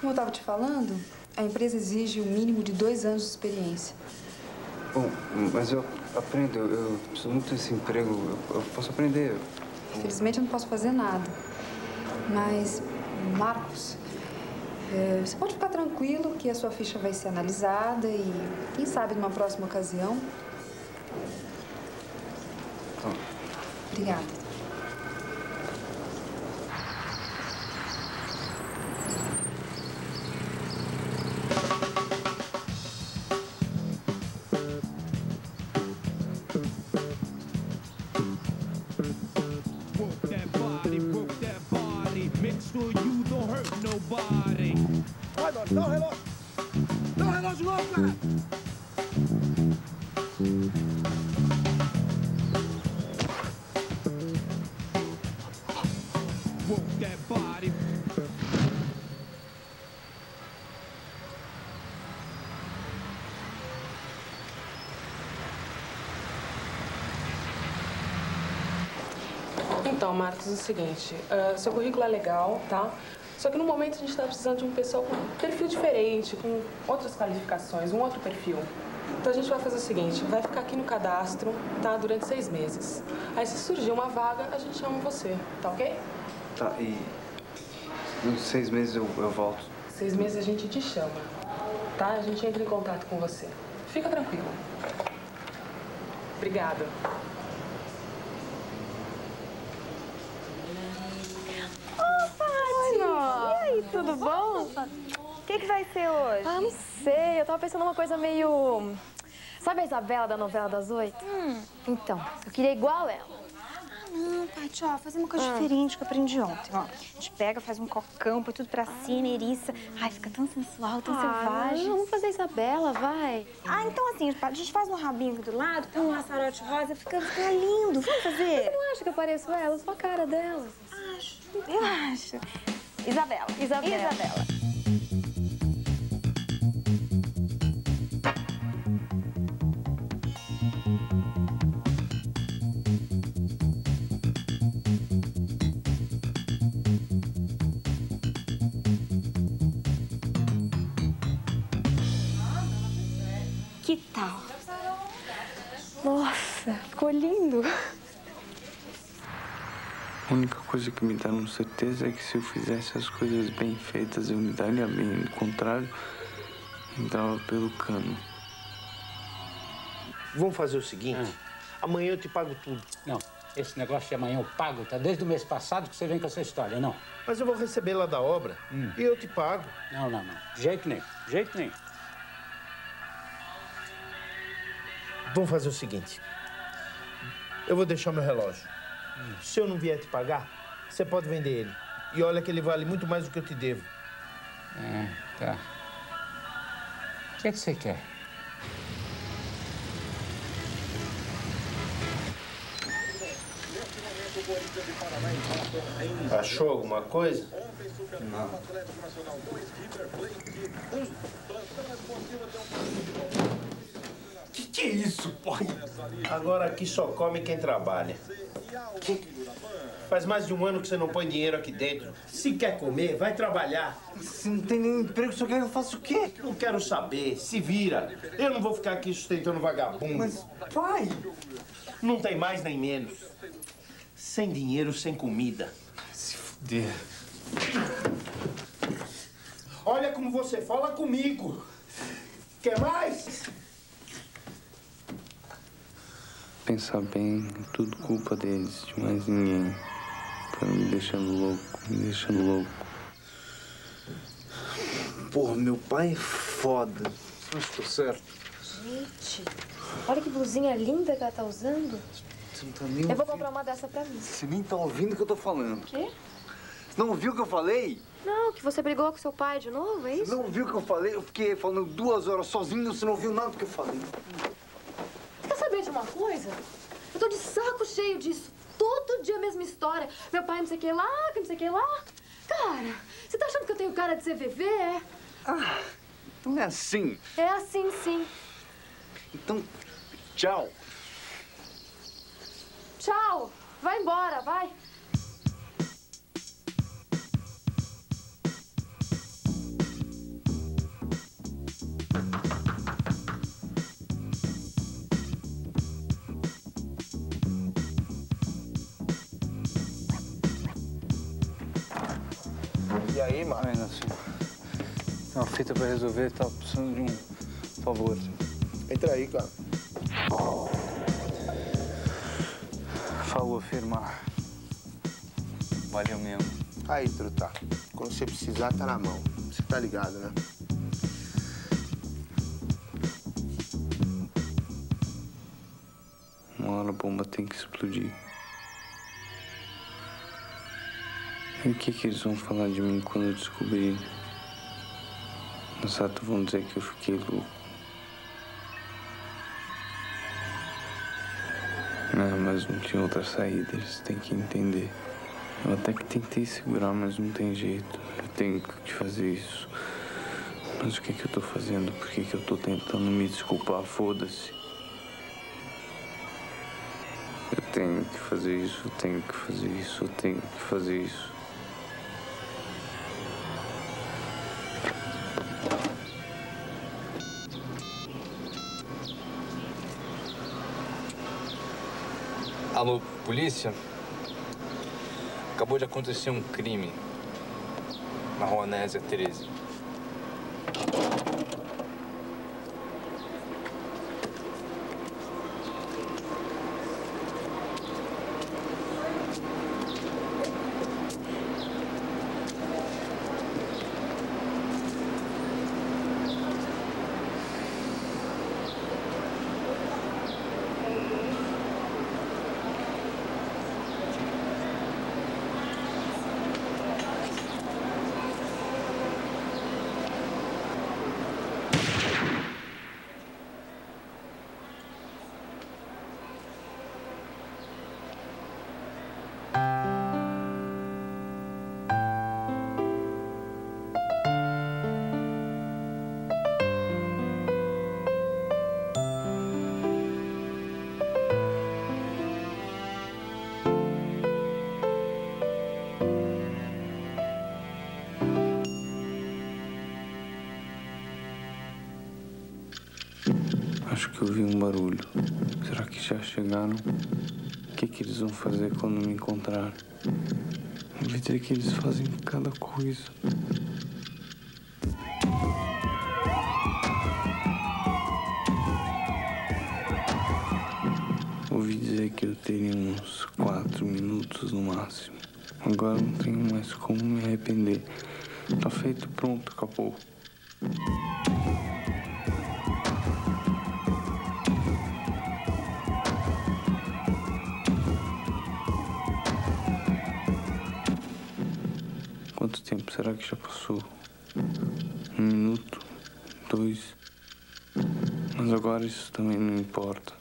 Como eu estava te falando, a empresa exige um mínimo de 2 anos de experiência. Bom, mas eu aprendo, eu preciso muito desse emprego, eu posso aprender. Infelizmente, eu não posso fazer nada. Mas, Marcos, você pode ficar tranquilo que a sua ficha vai ser analisada e, quem sabe, numa próxima ocasião. Então. Obrigada. Dá o relógio! Dá o relógio novo, cara! Então, Marcos, é o seguinte, seu currículo é legal, tá? Só que no momento a gente está precisando de um pessoal com um perfil diferente, com outras qualificações, um outro perfil. Então a gente vai fazer o seguinte, vai ficar aqui no cadastro, tá? Durante 6 meses. Aí se surgir uma vaga, a gente chama você, tá ok? Tá, e nos 6 meses eu volto? 6 meses a gente te chama, tá? A gente entra em contato com você. Fica tranquilo. Obrigada. Tudo bom? O que vai ser hoje? Ah, não sei. Eu tava pensando uma coisa meio... Sabe a Isabela da novela das 8? Então, eu queria igual ela. Ah, não, Paty, ó, fazer uma coisa diferente que eu aprendi ontem, ó. A gente pega, faz um cocão, põe tudo pra cima, eriça. Ai, fica tão sensual, tão selvagem. Vamos fazer a Isabela, vai. Ah, então assim, a gente faz um rabinho aqui do lado, põe um laçarote rosa, fica lindo. Vamos fazer? Você não acha que eu pareço ela? Eu sou a cara dela. Acho. Eu acho. Isabela. Isabela. Isabela. Que tal? Nossa, ficou lindo. A única coisa que me dá uma certeza é que se eu fizesse as coisas bem feitas, eu me daria bem. Do contrário, entrava pelo cano. Vamos fazer o seguinte, amanhã eu te pago tudo. Não, esse negócio de amanhã eu pago, tá desde o mês passado que você vem com essa história, não. Mas eu vou receber lá da obra e eu te pago. Não, não, não. Jeito nenhum, jeito nenhum. Vamos fazer o seguinte, eu vou deixar meu relógio. Se eu não vier te pagar, você pode vender ele. E olha que ele vale muito mais do que eu te devo. É, tá. O que é que você quer? Achou alguma coisa? Não. Que é isso, porra? Agora aqui só come quem trabalha. Faz mais de 1 ano que você não põe dinheiro aqui dentro. Se quer comer, vai trabalhar. Se não tem nenhum emprego, você quer que eu faça o quê? Não quero saber. Se vira. Eu não vou ficar aqui sustentando vagabundo. Mas, pai... Não tem mais nem menos. Sem dinheiro, sem comida. Se fuder. Olha como você fala comigo. Quer mais? Pensar bem, tudo culpa deles, de mais ninguém. Foi me deixando louco, me deixando louco. Porra, meu pai é foda. Acho que tô certo. Gente, olha que blusinha linda que ela tá usando. Você não tá nem ouvindo. Eu vou comprar uma dessa pra mim. Você nem tá ouvindo o que eu tô falando. O quê? Você não ouviu o que eu falei? Não, que você brigou com seu pai de novo, é isso? Você não ouviu o que eu falei? Eu fiquei falando 2 horas sozinho, você não ouviu nada do que eu falei. Uma coisa? Eu tô de saco cheio disso. Todo dia a mesma história. Meu pai não sei o que lá, que não sei o que lá. Cara, você tá achando que eu tenho cara de CVV, é? Ah, não é assim. É assim, sim. Então, tchau. Tchau. Vai embora, vai. E aí, mano? Ainda assim, tem uma fita pra resolver, tá precisando de um favor. Entra aí, cara. Falou, firma. Valeu mesmo. Aí, truta. Quando você precisar, tá na mão. Você tá ligado, né? Uma hora a bomba tem que explodir. E o que eles vão falar de mim quando eu descobrir? No sato vão dizer que eu fiquei louco. Não, mas não tinha outra saída, eles têm que entender. Eu até que tentei segurar, mas não tem jeito. Eu tenho que fazer isso. Mas o que é que eu tô fazendo? Por que é que eu tô tentando me desculpar? Foda-se. Eu tenho que fazer isso, eu tenho que fazer isso, eu tenho que fazer isso. Alô, polícia? Acabou de acontecer um crime na rua Nézia 13. Acho que eu vi um barulho. Será que já chegaram? O que é que eles vão fazer quando me encontrar? Eu vi que eles fazem cada coisa. Ouvi dizer que eu teria uns 4 minutos no máximo. Agora não tenho mais como me arrepender. Tá feito, pronto, acabou. Quanto tempo será que já passou? 1 minuto? 2? Mas agora isso também não importa.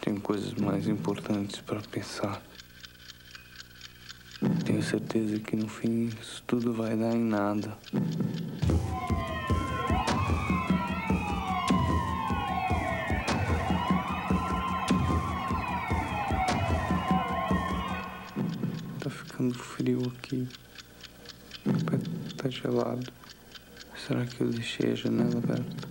Tenho coisas mais importantes para pensar. Tenho certeza que no fim isso tudo vai dar em nada. Tá ficando frio aqui. Meu pé tá gelado. Será que eu deixei a janela aberta?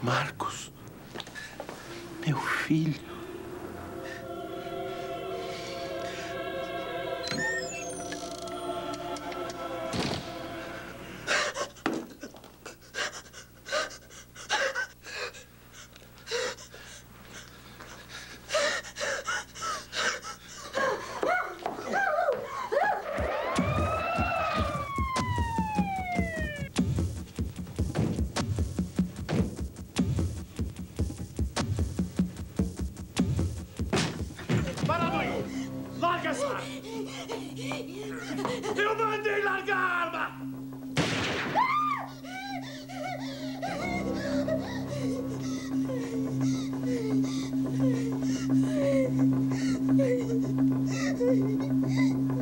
Marcos, meu filho. Eu mandei largar a arma!